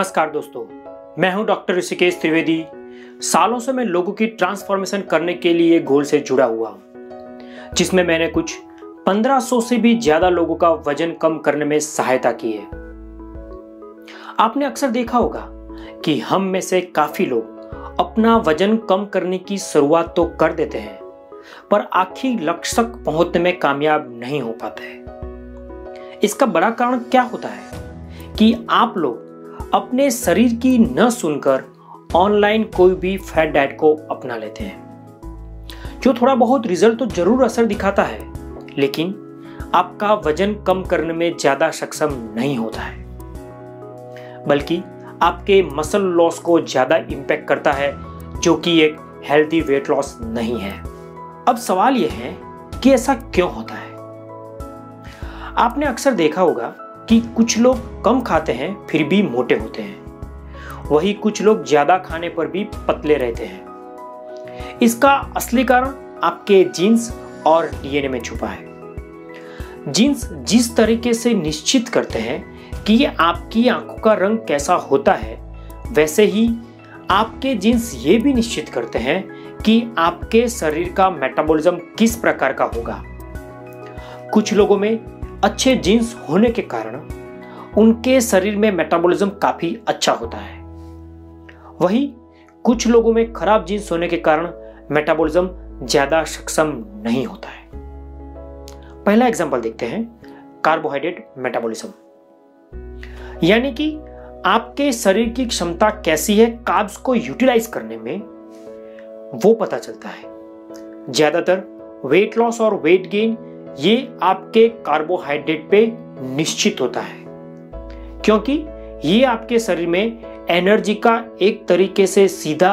नमस्कार दोस्तों, मैं हूं डॉक्टर ऋषिकेश त्रिवेदी। सालों से मैं लोगों की ट्रांसफॉर्मेशन करने के लिए गोल से जुड़ा हुआ हूं, जिसमें मैंने कुछ 1500 से भी ज्यादा लोगों का वजन कम करने में सहायता की है। आपने अक्सर देखा होगा कि हम में से काफी लोग अपना वजन कम करने की शुरुआत तो कर देते हैं, पर आखिर लक्ष्य तक पहुंचने में कामयाब नहीं हो पाते। इसका बड़ा कारण क्या होता है कि आप लोग अपने शरीर की न सुनकर ऑनलाइन कोई भी फैट डाइट को अपना लेते हैं, जो थोड़ा बहुत रिजल्ट तो जरूर असर दिखाता है, लेकिन आपका वजन कम करने में ज्यादा सक्षम नहीं होता है, बल्कि आपके मसल लॉस को ज्यादा इंपैक्ट करता है, जो कि एक हेल्दी वेट लॉस नहीं है। अब सवाल यह है कि ऐसा क्यों होता है। आपने अक्सर देखा होगा कि कुछ लोग कम खाते हैं फिर भी मोटे होते हैं, वहीं कुछ लोग ज्यादा खाने पर भी पतले रहते हैं। इसका असली कारण आपके जीन्स और डीएनए में छुपा है। जीन्स जिस तरीके से निश्चित करते हैं कि आपकी आंखों का रंग कैसा होता है, वैसे ही आपके जीन्स ये भी निश्चित करते हैं कि आपके शरीर का मेटाबॉलिज्म किस प्रकार का होगा। कुछ लोगों में अच्छे जीन्स होने के कारण उनके शरीर में मेटाबॉलिज्म काफी अच्छा होता है, वहीं कुछ लोगों में खराब जीन्स होने के कारण मेटाबॉलिज्म ज्यादा सक्षम नहीं होता है। पहला एग्जाम्पल देखते हैं, कार्बोहाइड्रेट मेटाबॉलिज्म, यानी कि आपके शरीर की क्षमता कैसी है कार्ब्स को यूटिलाइज करने में, वो पता चलता है। ज्यादातर वेट लॉस और वेट गेन ये आपके कार्बोहाइड्रेट पे निश्चित होता है, क्योंकि ये आपके शरीर में एनर्जी का एक तरीके से सीधा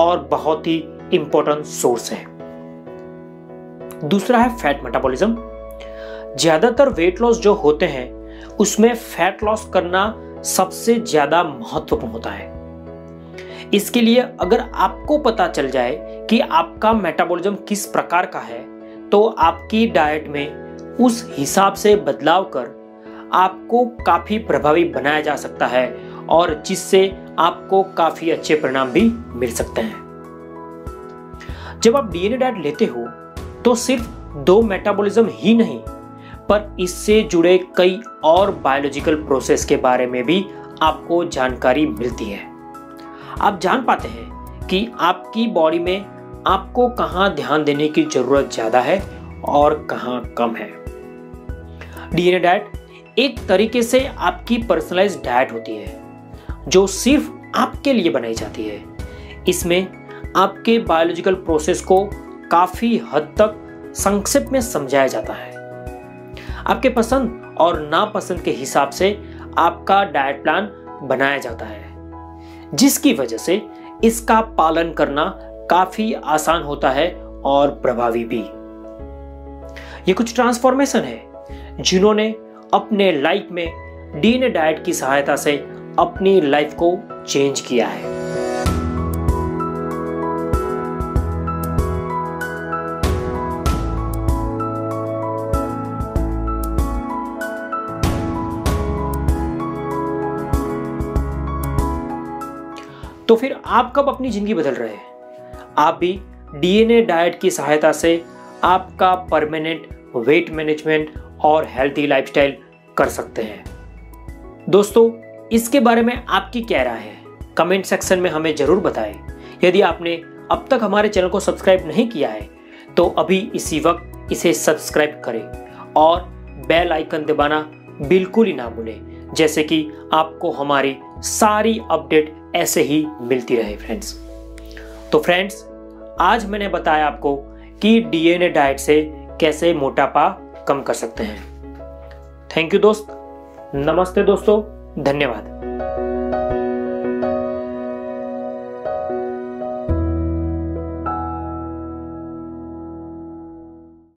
और बहुत ही इंपॉर्टेंट सोर्स है। दूसरा है फैट मेटाबॉलिज्म। ज्यादातर वेट लॉस जो होते हैं उसमें फैट लॉस करना सबसे ज्यादा महत्वपूर्ण होता है। इसके लिए अगर आपको पता चल जाए कि आपका मेटाबॉलिज्म किस प्रकार का है, तो आपकी डाइट में उस हिसाब से बदलाव कर आपको काफी प्रभावी बनाया जा सकता है, और जिससे आपको काफी अच्छे परिणाम भी मिल सकते हैं। जब आप डीएनए डाइट लेते हो तो सिर्फ दो मेटाबॉलिज्म ही नहीं, पर इससे जुड़े कई और बायोलॉजिकल प्रोसेस के बारे में भी आपको जानकारी मिलती है। आप जान पाते हैं कि आपकी बॉडी में आपको कहाँ ध्यान देने की जरूरत ज्यादा है और कहाँ कम है। डीएनए डाइट एक तरीके से आपकी पर्सनलाइज्ड डाइट होती है, जो सिर्फ आपके लिए बनाई जाती है। इसमें आपके बायोलॉजिकल प्रोसेस को काफी हद तक संक्षेप में समझाया जाता है। आपके पसंद और नापसंद के हिसाब से आपका डाइट प्लान बनाया जाता है, जिसकी वजह से इसका पालन करना काफी आसान होता है और प्रभावी भी। ये कुछ ट्रांसफॉर्मेशन है जिन्होंने अपने लाइफ में डीएनए डाइट की सहायता से अपनी लाइफ को चेंज किया है। तो फिर आप कब अपनी जिंदगी बदल रहे हैं? आप भी डीएनए डाइट की सहायता से आपका परमानेंट वेट मैनेजमेंट और हेल्थी लाइफस्टाइल कर सकते हैं। दोस्तों, इसके बारे में आपकी क्या राय है? कमेंट सेक्शन में हमें जरूर बताएं। यदि आपने अब तक हमारे चैनल को सब्सक्राइब नहीं किया है तो अभी इसी वक्त इसे सब्सक्राइब करें और बेल आइकन दबाना बिल्कुल ही ना भूलें, जैसे कि आपको हमारी सारी अपडेट ऐसे ही मिलती रहे। फ्रेंड्स, तो फ्रेंड्स, आज मैंने बताया आपको कि डीएनए डाइट से कैसे मोटापा कम कर सकते हैं। थैंक यू दोस्त, नमस्ते दोस्तों, धन्यवाद।